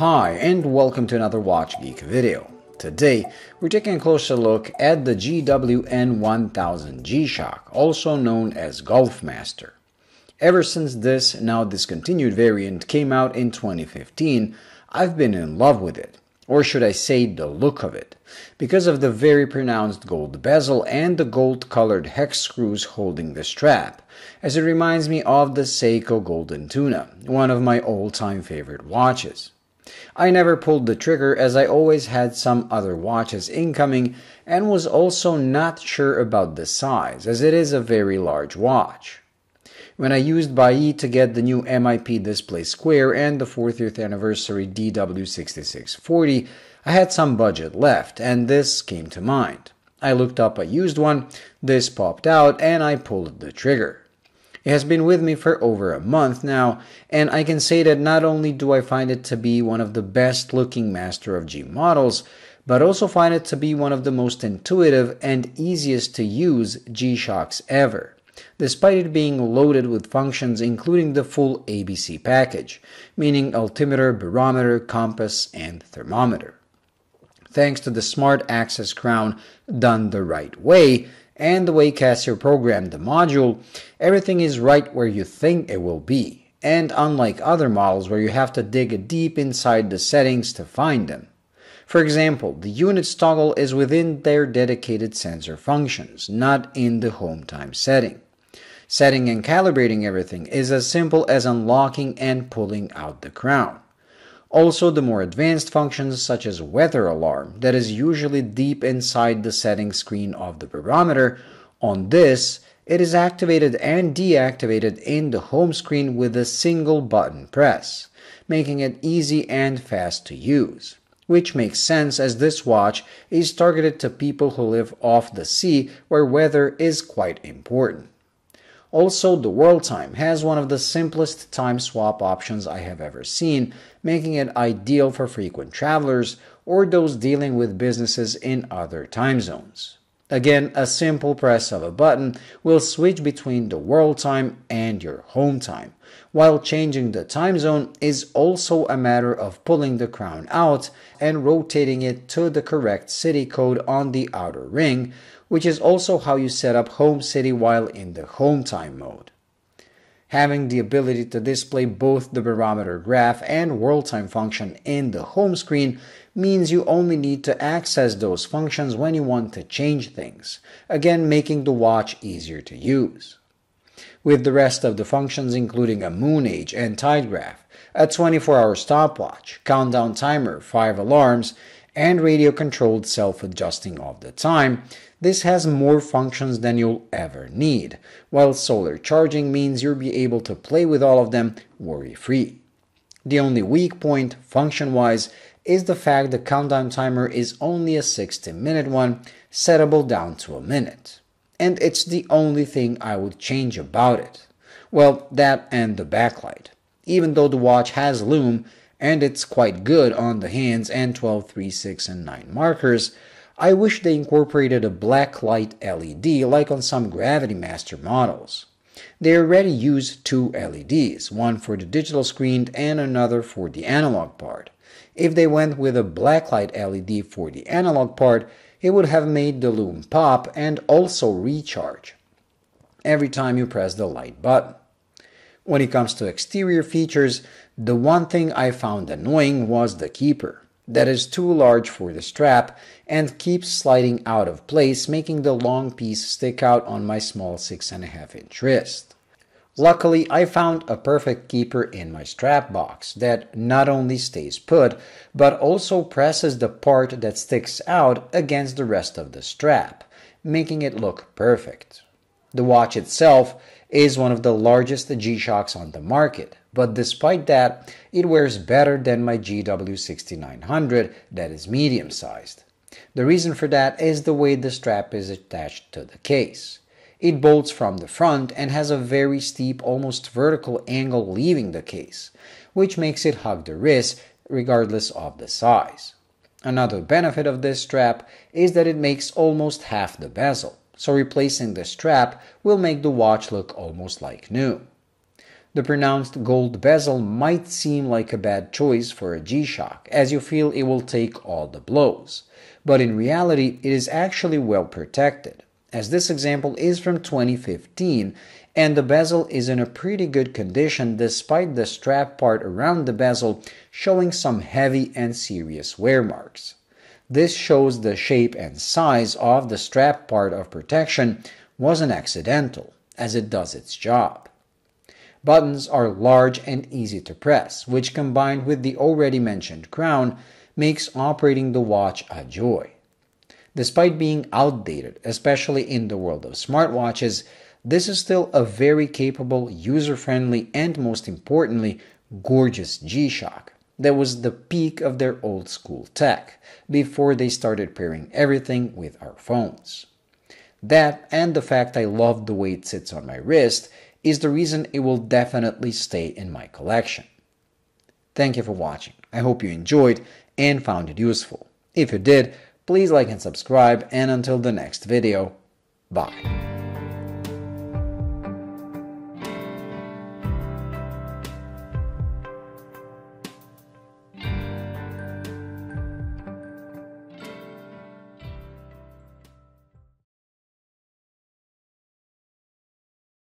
Hi, and welcome to another Watch Geek video. Today, we're taking a closer look at the GWN-1000 G-Shock, also known as Gulfmaster. Ever since this now discontinued variant came out in 2015, I've been in love with it, or should I say the look of it, because of the very pronounced gold bezel and the gold-colored hex screws holding the strap, as it reminds me of the Seiko Golden Tuna, one of my all-time favorite watches. I never pulled the trigger as I always had some other watches incoming and was also not sure about the size as it is a very large watch. When I used Buyee to get the new MIP display square and the 40th anniversary DW6640, I had some budget left and this came to mind. I looked up a used one, this popped out and I pulled the trigger. It has been with me for over a month now, and I can say that not only do I find it to be one of the best looking Master of G models, but also find it to be one of the most intuitive and easiest to use G-Shocks ever, despite it being loaded with functions including the full ABC package, meaning altimeter, barometer, compass, and thermometer. Thanks to the smart access crown done the right way, and the way Casio programmed the module, everything is right where you think it will be, and unlike other models where you have to dig deep inside the settings to find them. For example, the units toggle is within their dedicated sensor functions, not in the home time setting. Setting and calibrating everything is as simple as unlocking and pulling out the crown. Also, the more advanced functions such as weather alarm, that is usually deep inside the settings screen of the barometer, on this, it is activated and deactivated in the home screen with a single button press, making it easy and fast to use, which makes sense as this watch is targeted to people who live off the sea where weather is quite important. Also, the world time has one of the simplest time swap options I have ever seen, making it ideal for frequent travelers or those dealing with businesses in other time zones. Again, a simple press of a button will switch between the world time and your home time, while changing the time zone is also a matter of pulling the crown out and rotating it to the correct city code on the outer ring, which is also how you set up home city while in the home time mode. Having the ability to display both the barometer graph and world time function in the home screen means you only need to access those functions when you want to change things, again making the watch easier to use. With the rest of the functions including a moon age and tide graph, a 24-hour stopwatch, countdown timer, 5 alarms, and radio-controlled self-adjusting of the time, this has more functions than you'll ever need, while solar charging means you'll be able to play with all of them worry-free. The only weak point, function-wise, is the fact the countdown timer is only a 60-minute one, settable down to a minute. And it's the only thing I would change about it. Well, that and the backlight. Even though the watch has lume, and it's quite good on the hands and 12, 3, 6, and 9 markers, I wish they incorporated a black light LED like on some Gravity Master models. They already use two LEDs, one for the digital screen and another for the analog part. If they went with a black light LED for the analog part, it would have made the lume pop and also recharge every time you press the light button. When it comes to exterior features, the one thing I found annoying was the keeper, that is too large for the strap and keeps sliding out of place, making the long piece stick out on my small 6.5-inch wrist. Luckily, I found a perfect keeper in my strap box that not only stays put, but also presses the part that sticks out against the rest of the strap, making it look perfect. The watch itself is one of the largest G-Shocks on the market, but despite that, it wears better than my GW6900 that is medium-sized. The reason for that is the way the strap is attached to the case. It bolts from the front and has a very steep, almost vertical angle leaving the case, which makes it hug the wrist regardless of the size. Another benefit of this strap is that it makes almost half the bezel, so replacing the strap will make the watch look almost like new. the pronounced gold bezel might seem like a bad choice for a G-Shock, as you feel it will take all the blows. But in reality, it is actually well protected, as this example is from 2015, and the bezel is in a pretty good condition despite the strap part around the bezel showing some heavy and serious wear marks. This shows the shape and size of the strap part of protection wasn't accidental, as it does its job. Buttons are large and easy to press, which combined with the already mentioned crown makes operating the watch a joy. Despite being outdated, especially in the world of smartwatches, this is still a very capable, user-friendly, and most importantly, gorgeous G-Shock that was the peak of their old-school tech before they started pairing everything with our phones. That, and the fact I love the way it sits on my wrist, is the reason it will definitely stay in my collection. Thank you for watching. I hope you enjoyed and found it useful. If you did, please like and subscribe, and until the next video, bye.